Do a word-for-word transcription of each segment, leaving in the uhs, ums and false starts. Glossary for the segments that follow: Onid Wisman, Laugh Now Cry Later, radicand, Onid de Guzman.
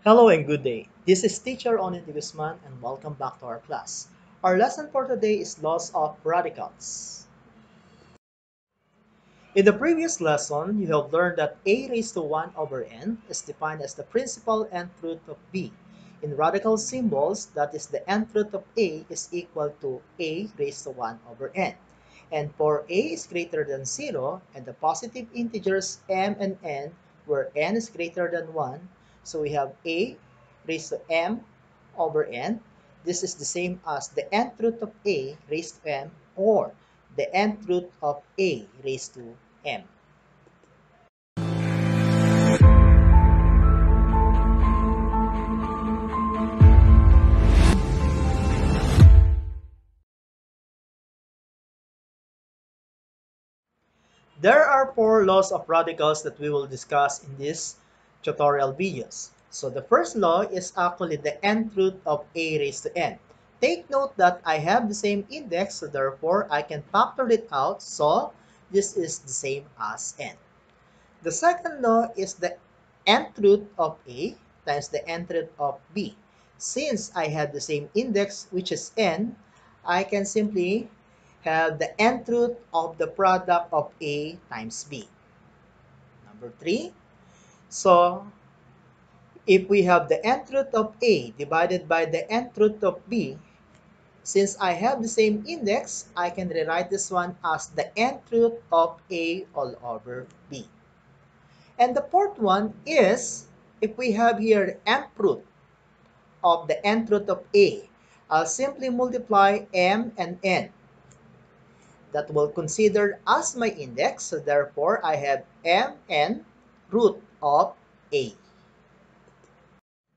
Hello and good day. This is teacher Onid Wisman and welcome back to our class. Our lesson for today is Laws of Radicals. In the previous lesson, you have learned that a raised to one over n is defined as the principal nth root of b. In radical symbols, that is the nth root of a is equal to a raised to one over n. And for a is greater than zero and the positive integers m and n where n is greater than one, so we have a raised to m over n. This is the same as the nth root of a raised to m or the nth root of a raised to m. There are four laws of radicals that we will discuss in this tutorial videos. So the first law is actually the nth root of a raised to n. Take note that I have the same index, so therefore I can factor it out, so this is the same as n. The second law is the nth root of a times the nth root of b. Since I have the same index, which is n, I can simply have the nth root of the product of a times b. Number three. So, if we have the nth root of a divided by the nth root of b, since I have the same index, I can rewrite this one as the nth root of a all over b. And the fourth one is, if we have here the nth root of the nth root of a, I'll simply multiply m and n. That will consider as my index, so therefore I have mn root of a.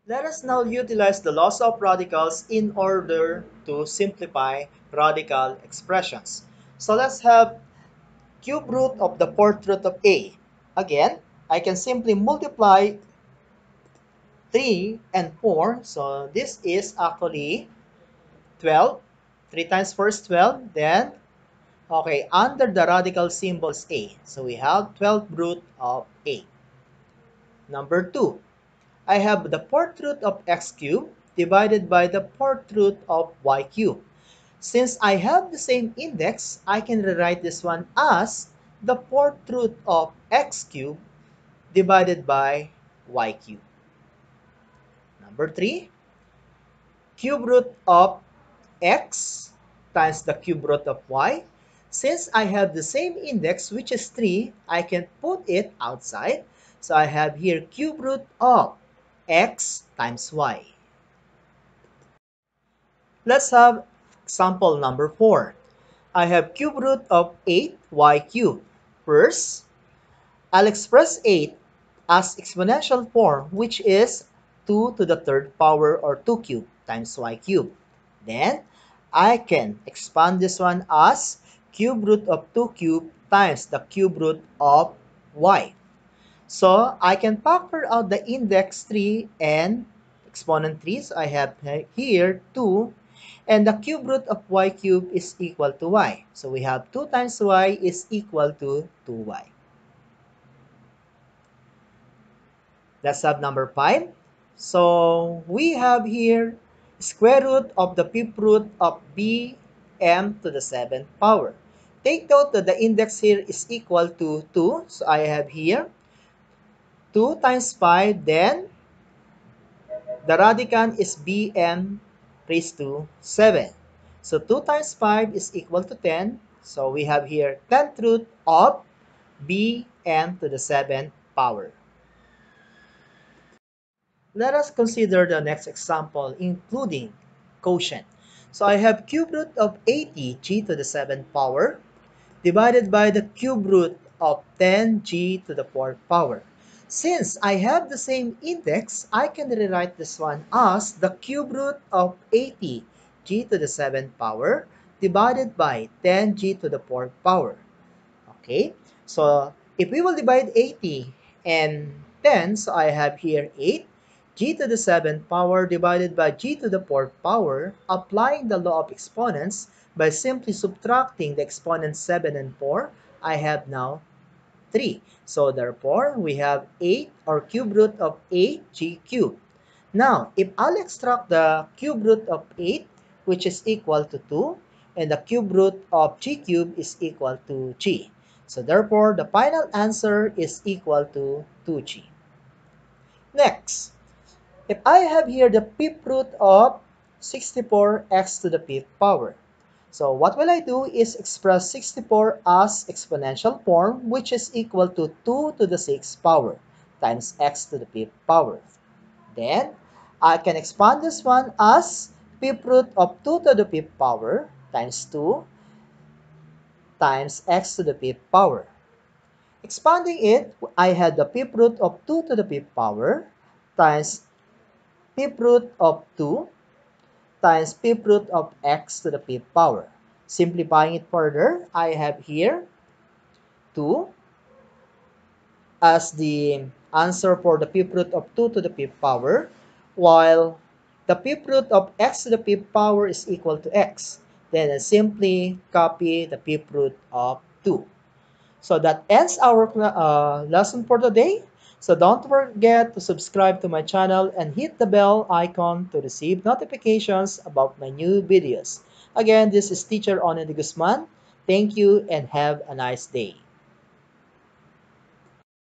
Let us now utilize the laws of radicals in order to simplify radical expressions. So let's have cube root of the fourth root of a. Again, I can simply multiply three and four. So this is actually twelve. three times four is twelve. Then, okay, under the radical symbols a. So we have twelfth root of a. Number two, I have the fourth root of x cubed divided by the fourth root of y cubed. Since I have the same index, I can rewrite this one as the fourth root of x cubed divided by y cubed. Number three, cube root of x times the cube root of y. Since I have the same index, which is three, I can put it outside. So I have here cube root of x times y. Let's have example number four. I have cube root of eight y cubed. First, I'll express eight as exponential form, which is two to the third power or two cubed times y cubed. Then, I can expand this one as cube root of two cubed times the cube root of y. So, I can factor out the index three and exponent three. So, I have here two. And the cube root of y cubed is equal to y. So, we have two times y is equal to two y. Let's have number five. So, we have here square root of the fifth root of b m to the seventh power. Take note that the index here is equal to two. So, I have here two times five, then the radicand is bm raised to seven. So two times five is equal to ten. So we have here tenth root of bm to the seventh power. Let us consider the next example, including quotient. So I have cube root of eighty g to the seventh power divided by the cube root of ten g to the fourth power. Since I have the same index, I can rewrite this one as the cube root of eighty g to the seventh power divided by ten g to the fourth power. Okay, so if we will divide eighty and ten, so I have here eight g to the seventh power divided by g to the fourth power, applying the law of exponents by simply subtracting the exponents seven and four, I have now three. So therefore, we have eight or cube root of eight g cubed. Now, if I'll extract the cube root of eight, which is equal to two, and the cube root of g cubed is equal to g. So therefore, the final answer is equal to two g. Next, if I have here the fifth root of sixty-four x to the fifth power. So what will I do is express sixty-four as exponential form, which is equal to two to the sixth power times x to the fifth power. Then, I can expand this one as fifth root of two to the fifth power times two times x to the fifth power. Expanding it, I had the fifth root of two to the fifth power times fifth root of two times fifth root of x to the fifth power. Simplifying it further, I have here two as the answer for the fifth root of two to the fifth power, while the fifth root of x to the fifth power is equal to x. Then I simply copy the fifth root of two. So that ends our uh, lesson for today. So don't forget to subscribe to my channel and hit the bell icon to receive notifications about my new videos. Again, this is Teacher Onid de Guzman. Thank you and have a nice day.